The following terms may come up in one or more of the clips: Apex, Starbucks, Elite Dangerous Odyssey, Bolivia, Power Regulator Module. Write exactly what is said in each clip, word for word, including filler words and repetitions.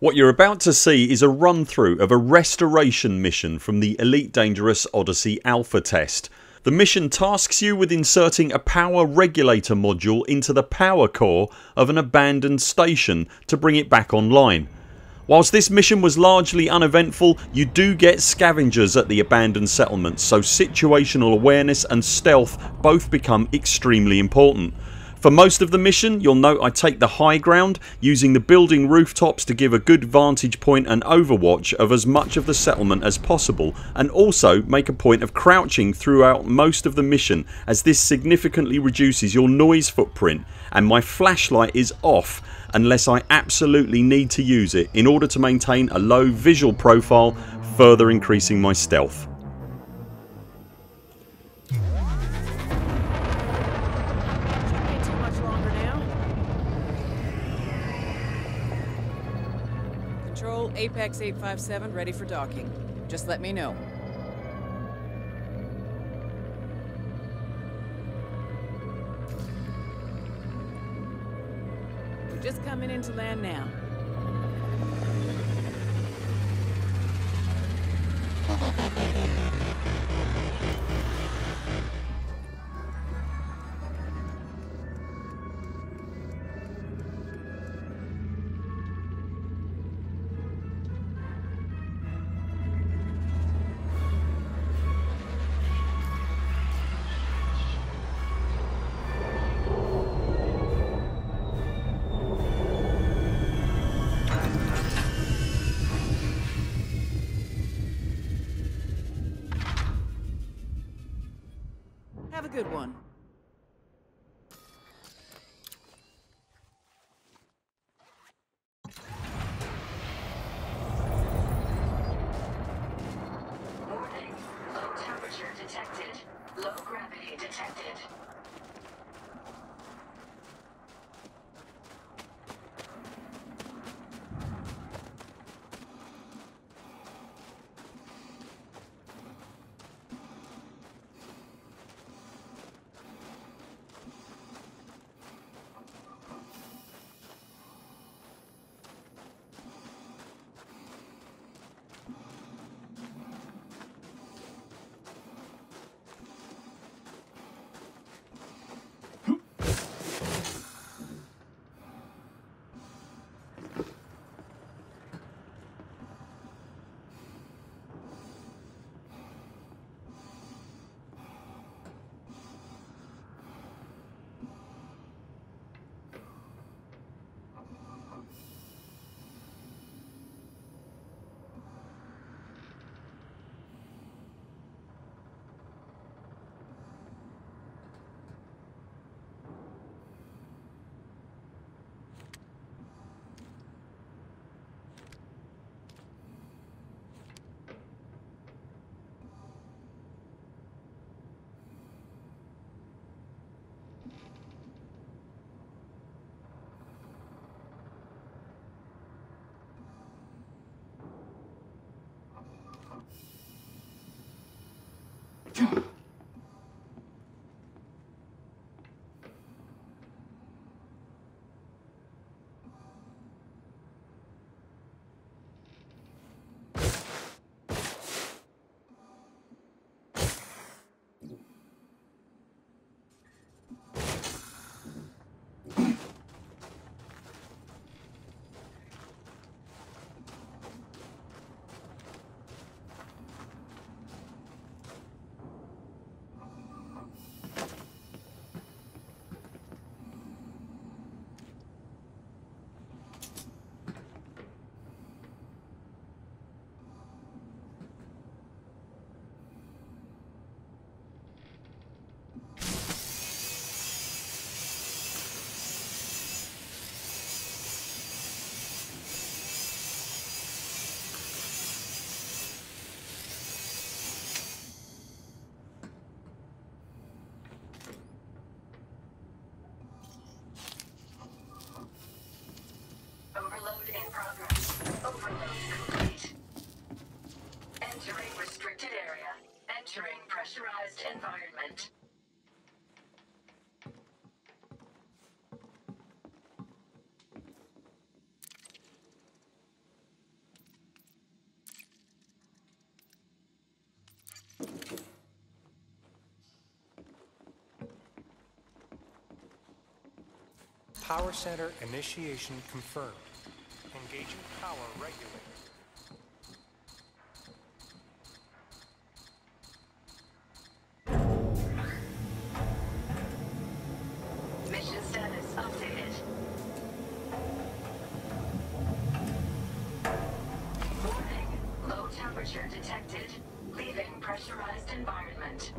What you're about to see is a run through of a restoration mission from the Elite Dangerous Odyssey alpha test. The mission tasks you with inserting a power regulator module into the power core of an abandoned station to bring it back online. Whilst this mission was largely uneventful, you do get scavengers at the abandoned settlements, so situational awareness and stealth both become extremely important. For most of the mission you'll note I take the high ground, using the building rooftops to give a good vantage point and overwatch of as much of the settlement as possible, and also make a point of crouching throughout most of the mission as this significantly reduces your noise footprint, and my flashlight is off unless I absolutely need to use it in order to maintain a low visual profile, further increasing my stealth. Control, Apex eight five seven ready for docking. Just let me know. We're just coming into land now. Have a good one. Warning. Low temperature detected. Low gravity detected. Power center initiation confirmed. Engaging power regulator. Mission status updated. Warning, low temperature detected. Leaving pressurized environment.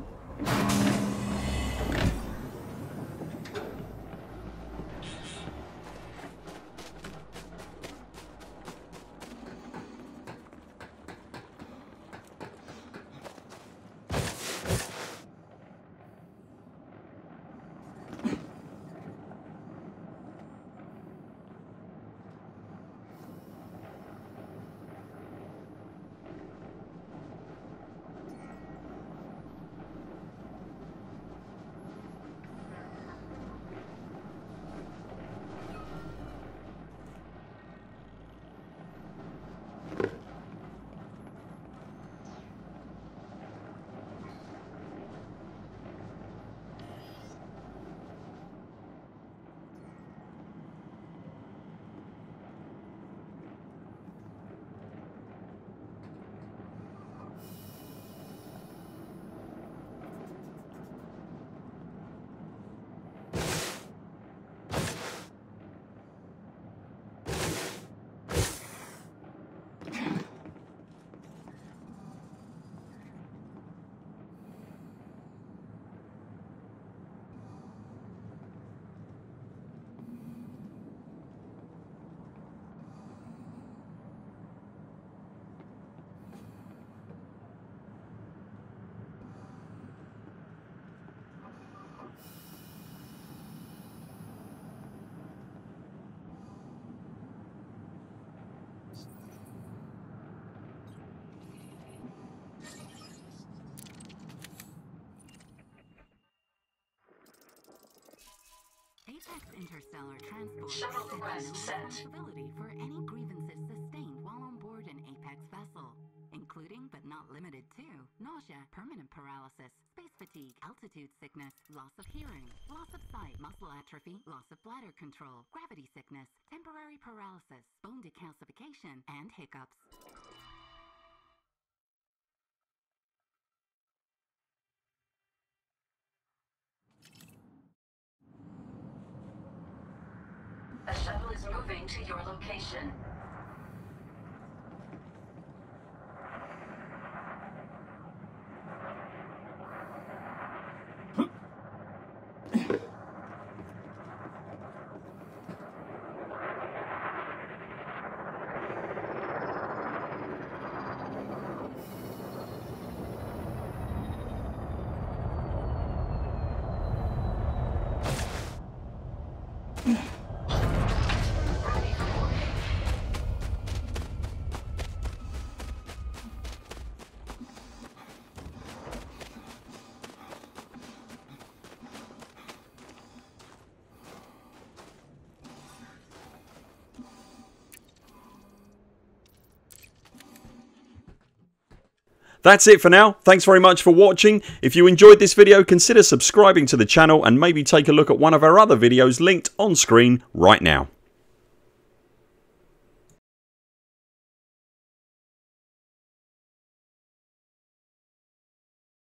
Apex interstellar transport shuttle request set. Responsibility for any grievances sustained while on board an Apex vessel, including but not limited to nausea, permanent paralysis, space fatigue, altitude sickness, loss of hearing, loss of sight, muscle atrophy, loss of bladder control, gravity sickness, temporary paralysis, bone decalcification, and hiccups. The shuttle is moving to your location. That's it for now. Thanks very much for watching. If you enjoyed this video, consider subscribing to the channel and maybe take a look at one of our other videos linked on screen right now.